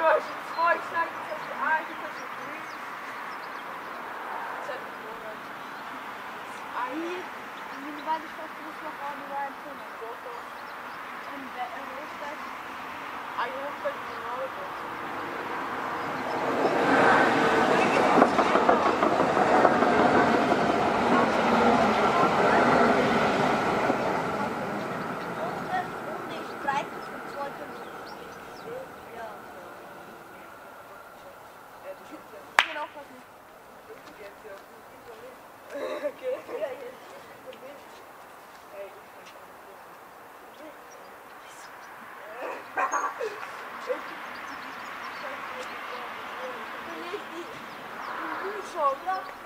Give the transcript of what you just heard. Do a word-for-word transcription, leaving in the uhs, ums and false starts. George, it's more exciting because your eye, because you breathe. Aí, a gente vai deixar tudo pra falar do ar pro negócio. Aí eu vou fazer de novo. Thank you.